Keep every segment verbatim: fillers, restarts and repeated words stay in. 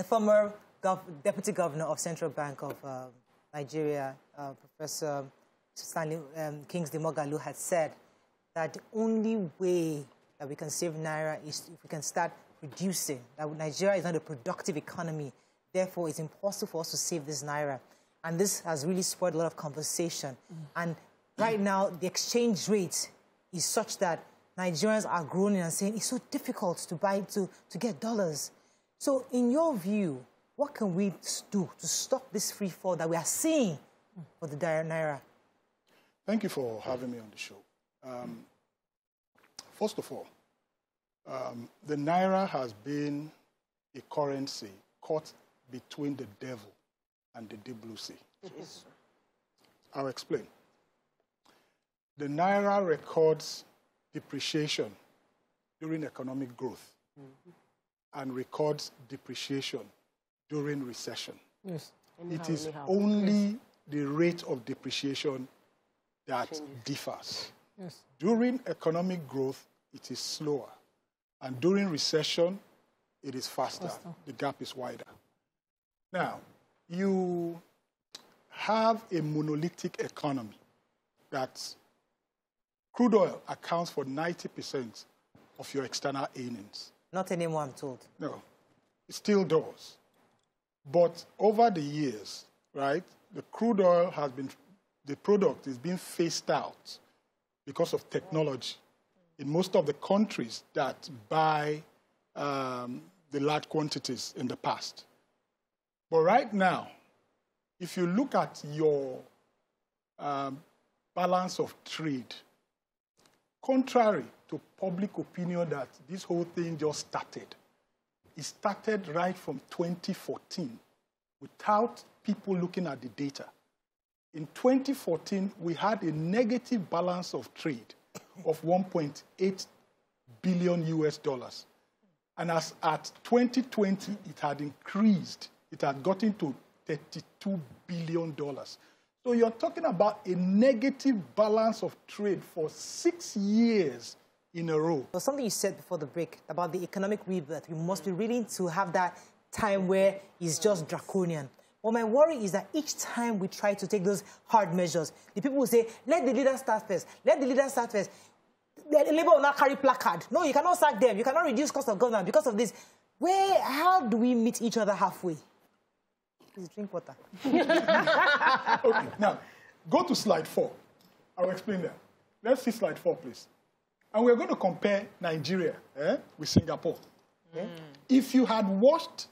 the former gov Deputy Governor of Central Bank of uh, Nigeria, uh, Professor Stanley um, Kingsley Moghalu, had said that the only way that we can save Naira is if we can start reducing. That Nigeria is not a productive economy, therefore it's impossible for us to save this Naira. And this has really spurred a lot of conversation. Mm. And right now, the exchange rate is such that Nigerians are groaning and saying it's so difficult to buy, to, to get dollars. So in your view, what can we do to stop this free fall that we are seeing for the Naira? Thank you for having me on the show. Um, first of all, um, the Naira has been a currency caught between the devil and the deep blue sea. Yes. I'll explain. The Naira records depreciation during economic growth, mm-hmm, and records depreciation during recession. Yes. Anyhow, it is anyhow. only yes. the rate of depreciation that Changes. differs. Yes. During economic growth, it is slower. And during recession, it is faster. faster. The gap is wider. Now, you have a monolithic economy that crude oil accounts for ninety percent of your external earnings. Not anymore, I'm told. No, it still does. But over the years, right, the crude oil has been, the product is being phased out because of technology. In most of the countries that buy um, the large quantities in the past. But right now, if you look at your um, balance of trade, contrary to public opinion that this whole thing just started, it started right from twenty fourteen without people looking at the data. In twenty fourteen, we had a negative balance of trade of one point eight billion U S dollars. And as at twenty twenty, it had increased. It had gotten to thirty-two billion dollars. So you're talking about a negative balance of trade for six years in a row. Well, something you said before the break about the economic rebirth, we must be willing to have that time where it's just draconian. Well, my worry is that each time we try to take those hard measures, the people will say, let the leader start first, let the leader start first. The Labour will not carry placard. No, you cannot sack them, you cannot reduce cost of governance because of this. Where, how do we meet each other halfway? Please drink water. Okay, now, go to slide four. I'll explain that. Let's see slide four, please. And we're going to compare Nigeria eh, with Singapore. Mm. If you had watched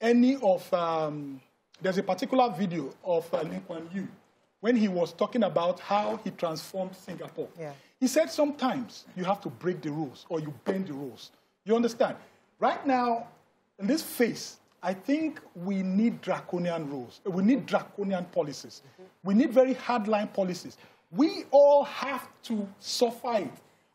any of... Um, there's a particular video of uh, Lin Kuan Yew when he was talking about how he transformed Singapore. Yeah. He said sometimes you have to break the rules or you bend the rules. You understand? Right now, in this phase, I think we need draconian rules. We need draconian policies. Mm-hmm. We need very hardline policies. We all have to suffer it.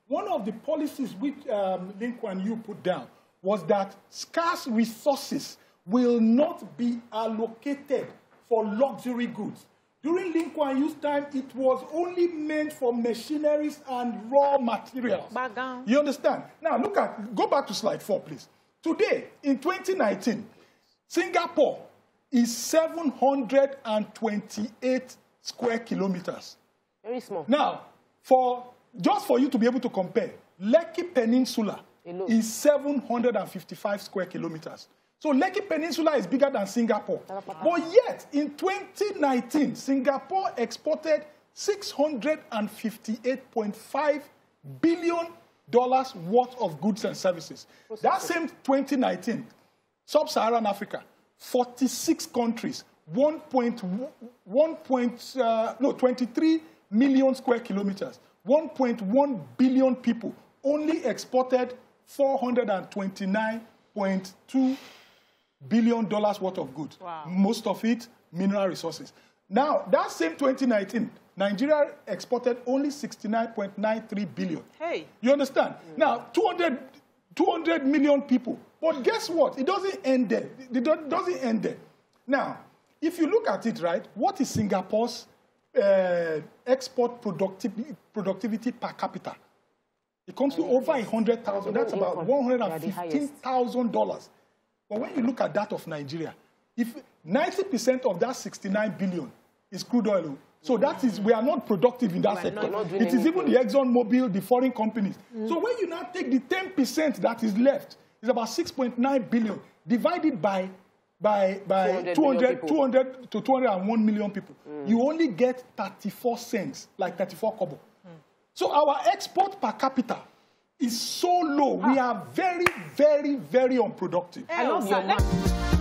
One of the policies which um, Lin Kuan Yew put down was that scarce resources will not be allocated for luxury goods. During Lin Kuan Yew's time, it was only meant for machineries and raw materials. Bagan. You understand? Now, look at, go back to slide four, please. Today, in twenty nineteen, Singapore is seven hundred twenty-eight square kilometers. Very small. Now, for, just for you to be able to compare, Lekki Peninsula Hello. is seven hundred fifty-five square kilometers. So Lekki Peninsula is bigger than Singapore. But yet, in twenty nineteen, Singapore exported six hundred fifty-eight point five billion dollars worth of goods and services. That same twenty nineteen, Sub-Saharan Africa, forty-six countries, one point, one point, uh, no, twenty-three million square kilometers, one point one billion people, only exported four hundred twenty-nine point two billion dollars worth of goods. Wow. Most of it, mineral resources. Now, that same twenty nineteen, Nigeria exported only sixty-nine point nine three billion. Hey. You understand? Mm. Now, two hundred, two hundred million people. But guess what? It doesn't end there. It doesn't end there. Now, if you look at it, right, what is Singapore's uh, export productivity, productivity per capita? It comes to over one hundred thousand dollars. That's about one hundred fifteen thousand dollars. But when you look at that of Nigeria, if ninety percent of that sixty-nine billion is crude oil, so that is, we are not productive in that we sector. It is even the ExxonMobil, the foreign companies. Mm. So when you now take the ten percent that is left, it's about six point nine billion divided by, by, by two hundred, two hundred to two hundred one million people. Mm. You only get thirty-four cents, like thirty-four kobo. Mm. So our export per capita is so low. Ah. We are very, very, very unproductive. I love